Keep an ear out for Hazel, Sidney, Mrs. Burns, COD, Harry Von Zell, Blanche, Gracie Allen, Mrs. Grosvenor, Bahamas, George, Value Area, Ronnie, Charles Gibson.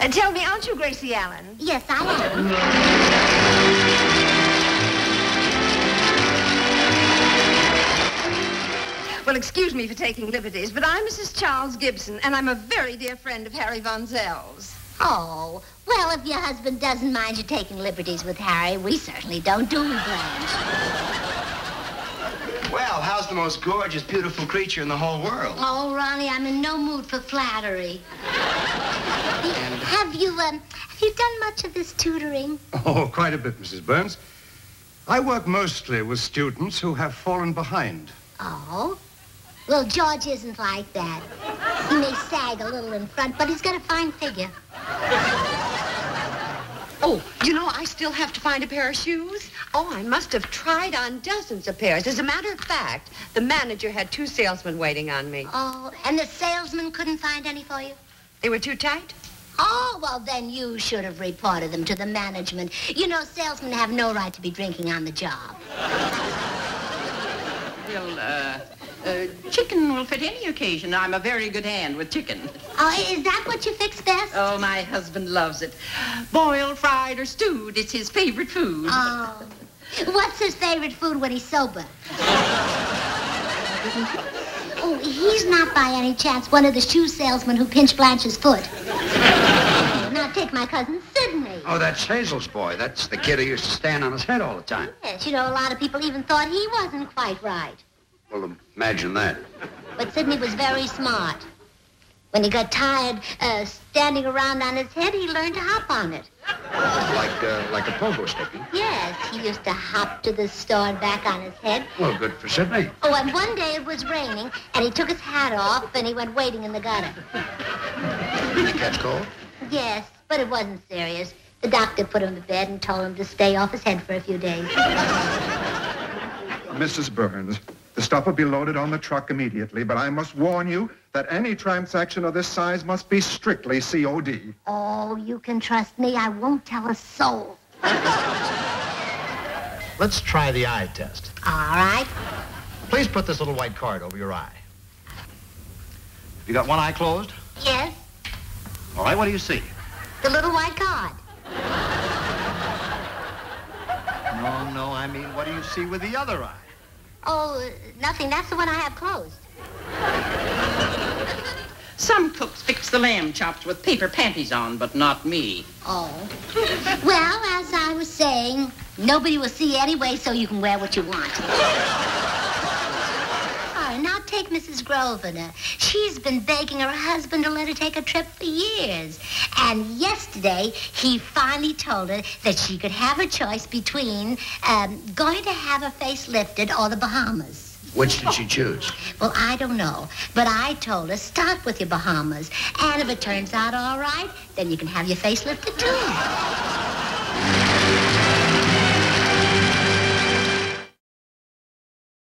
And tell me, aren't you Gracie Allen? Yes, I am. Well, excuse me for taking liberties, but I'm Mrs. Charles Gibson, and I'm a very dear friend of Harry Von Zell's. Oh, well, if your husband doesn't mind you taking liberties with Harry, we certainly don't, do we, Blanche? Well, how's the most gorgeous, beautiful creature in the whole world? Oh, Ronnie, I'm in no mood for flattery. Have you done much of this tutoring? Oh, quite a bit, Mrs. Burns. I work mostly with students who have fallen behind. Oh? Well, George isn't like that. He may sag a little in front, but he's got a fine figure. Oh, you know, I still have to find a pair of shoes. Oh, I must have tried on dozens of pairs. As a matter of fact, the manager had two salesmen waiting on me. Oh, and the salesmen couldn't find any for you? They were too tight? Oh, well, then you should have reported them to the management. You know, salesmen have no right to be drinking on the job. Well, chicken will fit any occasion. I'm a very good hand with chicken. Oh, is that what you fix best? Oh, my husband loves it. Boiled, fried, or stewed, it's his favorite food. Oh. What's his favorite food when he's sober? Oh, he's not by any chance one of the shoe salesmen who pinched Blanche's foot. Now take my cousin Sidney. Oh, that's Hazel's boy. That's the kid who used to stand on his head all the time. Yes, you know, a lot of people even thought he wasn't quite right. Well, imagine that. But Sidney was very smart. When he got tired standing around on his head, he learned to hop on it. Like a pogo stick. Yes, he used to hop to the store and back on his head. Well, good for Sidney. Oh, and one day it was raining, and he took his hat off, and he went wading in the gutter. Did he catch cold? Yes, but it wasn't serious. The doctor put him to bed and told him to stay off his head for a few days. Mrs. Burns. The stuff will be loaded on the truck immediately, but I must warn you that any transaction of this size must be strictly COD. Oh, you can trust me. I won't tell a soul. Let's try the eye test. All right. Please put this little white card over your eye. You got one eye closed? Yes. All right, what do you see? The little white card. No, I mean, what do you see with the other eye? Oh, nothing. That's the one I have closed. Some cooks fix the lamb chops with paper panties on, but not me. Oh. Well, as I was saying, nobody will see anyway, so you can wear what you want. Oh, now take Mrs. Grosvenor. She's been begging her husband to let her take a trip for years. And yesterday, he finally told her that she could have a choice between going to have her face lifted or the Bahamas. Which did she choose? Well, I don't know. But I told her, start with your Bahamas. And if it turns out all right, then you can have your face lifted, too.